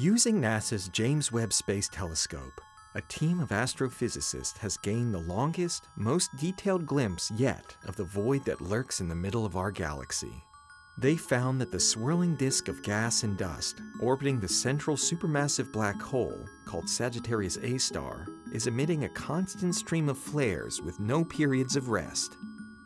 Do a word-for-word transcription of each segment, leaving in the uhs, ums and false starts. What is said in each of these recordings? Using NASA's James Webb Space Telescope, a team of astrophysicists has gained the longest, most detailed glimpse yet of the void that lurks in the middle of our galaxy. They found that the swirling disk of gas and dust orbiting the central supermassive black hole, called Sagittarius A star, is emitting a constant stream of flares with no periods of rest.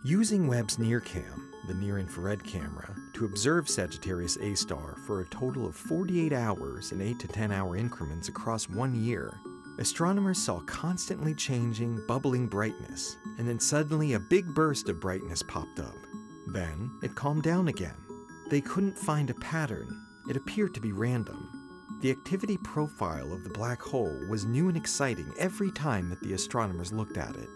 Using Webb's NIRCam, the near-infrared camera, to observe Sagittarius A star for a total of forty-eight hours in eight to ten hour increments across one year, astronomers saw constantly changing, bubbling brightness, and then suddenly a big burst of brightness popped up. Then, it calmed down again. They couldn't find a pattern. It appeared to be random. The activity profile of the black hole was new and exciting every time that the astronomers looked at it.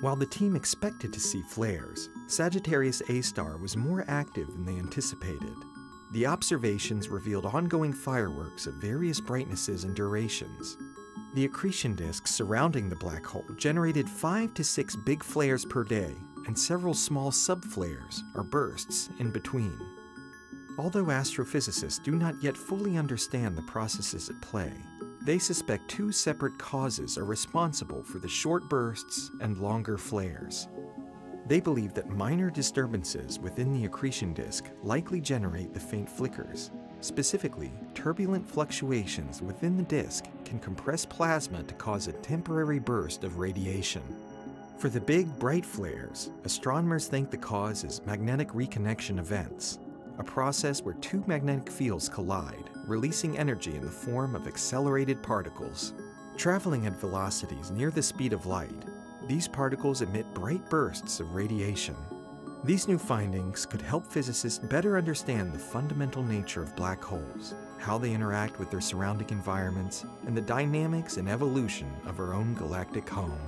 While the team expected to see flares, Sagittarius A star was more active than they anticipated. The observations revealed ongoing fireworks of various brightnesses and durations. The accretion disks surrounding the black hole generated five to six big flares per day, and several small subflares, or bursts, in between. Although astrophysicists do not yet fully understand the processes at play, they suspect two separate causes are responsible for the short bursts and longer flares. They believe that minor disturbances within the accretion disk likely generate the faint flickers. Specifically, turbulent fluctuations within the disk can compress plasma to cause a temporary burst of radiation. For the big, bright flares, astronomers think the cause is magnetic reconnection events, a process where two magnetic fields collide, releasing energy in the form of accelerated particles. Traveling at velocities near the speed of light, these particles emit bright bursts of radiation. These new findings could help physicists better understand the fundamental nature of black holes, how they interact with their surrounding environments, and the dynamics and evolution of our own galactic home.